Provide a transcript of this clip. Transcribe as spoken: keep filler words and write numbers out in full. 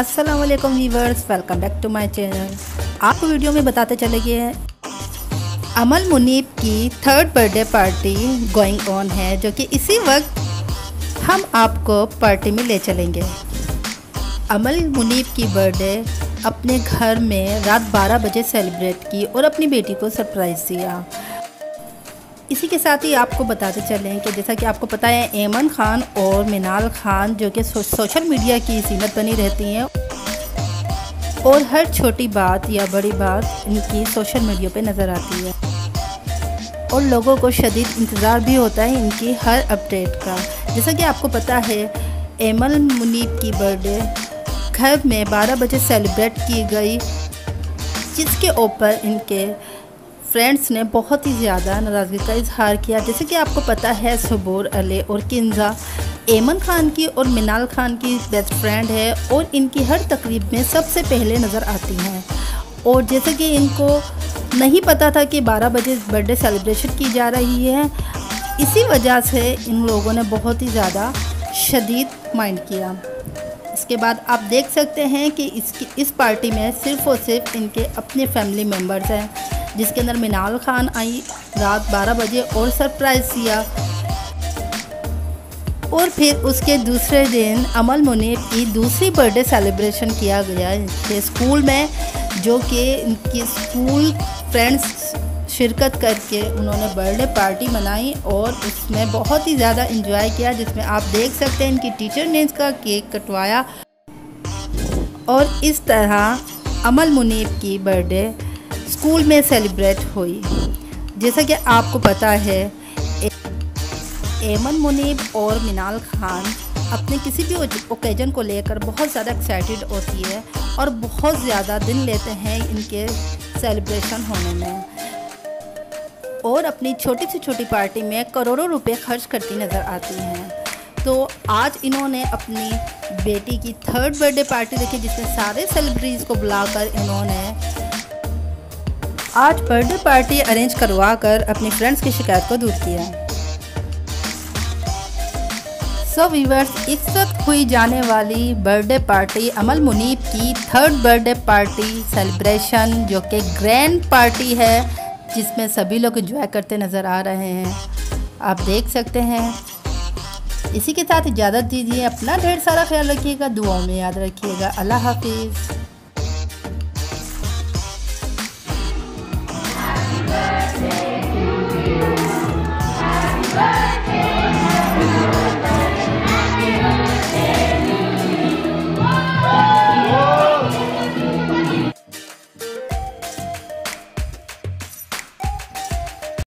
अस्सलाम वालेकुम viewers, welcome back to my channel. आपको वीडियो में बताते चले गए हैं अमल मुनीब की third birthday party going on है, जो कि इसी वक्त हम आपको पार्टी में ले चलेंगे। अमल मुनीब की बर्थडे अपने घर में रात बारह बजे सेलिब्रेट की और अपनी बेटी को सरप्राइज़ दिया। इसी के साथ ही आपको बताते चलें कि जैसा कि आपको पता है, ऐमन खान और मिनाल खान जो कि सो, सोशल मीडिया की जीनत बनी रहती हैं और हर छोटी बात या बड़ी बात इनकी सोशल मीडिया पे नज़र आती है और लोगों को शदीद इंतज़ार भी होता है इनकी हर अपडेट का। जैसा कि आपको पता है, अमल मुनीब की बर्थडे घर में बारह बजे सेलिब्रेट की गई, जिसके ऊपर इनके फ्रेंड्स ने बहुत ही ज़्यादा नाराज़गी का इजहार किया। जैसे कि आपको पता है, सबूर अली और किंजा ऐमन खान की और मिनाल खान की बेस्ट फ्रेंड है और इनकी हर तकरीब में सबसे पहले नज़र आती हैं। और जैसे कि इनको नहीं पता था कि बारह बजे बर्थडे सेलिब्रेशन की जा रही है, इसी वजह से इन लोगों ने बहुत ही ज़्यादा शदीद माइंड किया। इसके बाद आप देख सकते हैं कि इसकी इस पार्टी में सिर्फ़ और सिर्फ इनके अपने फैमिली मेम्बर्स हैं, जिसके अंदर मिनाल खान आई रात बारह बजे और सरप्राइज़ किया। और फिर उसके दूसरे दिन अमल मुनीब की दूसरी बर्थडे सेलिब्रेशन किया गया इनके स्कूल में, जो कि इनकी स्कूल फ्रेंड्स शिरकत करके उन्होंने बर्थडे पार्टी मनाई और उसमें बहुत ही ज़्यादा एंजॉय किया, जिसमें आप देख सकते हैं इनकी टीचर ने इसका केक कटवाया। और इस तरह अमल मुनीब की बर्थडे स्कूल में सेलिब्रेट हुई। जैसा कि आपको पता है, ऐमन मुनीब और मिनाल खान अपने किसी भी ओकेजन को लेकर बहुत ज़्यादा एक्साइटेड होती है और बहुत ज़्यादा दिन लेते हैं इनके सेलिब्रेशन होने में और अपनी छोटी से छोटी पार्टी में करोड़ों रुपए खर्च करती नज़र आती हैं। तो आज इन्होंने अपनी बेटी की थर्ड बर्थडे पार्टी रखी, जिसमें सारे सेलिब्रिटीज़ को बुलाकर इन्होंने आज बर्थडे पार्टी अरेंज करवा कर अपने फ्रेंड्स की शिकायत को दूर किया। सो व्यूअर्स, इस वक्त हुई जाने वाली बर्थडे पार्टी अमल मुनीब की थर्ड बर्थडे पार्टी सेलिब्रेशन, जो कि ग्रैंड पार्टी है, जिसमें सभी लोग एंजॉय करते नज़र आ रहे हैं, आप देख सकते हैं। इसी के साथ इजाज़त दीजिए, अपना ढेर सारा ख्याल रखिएगा, दुआओं में याद रखिएगा। अल्लाह हाफिज़।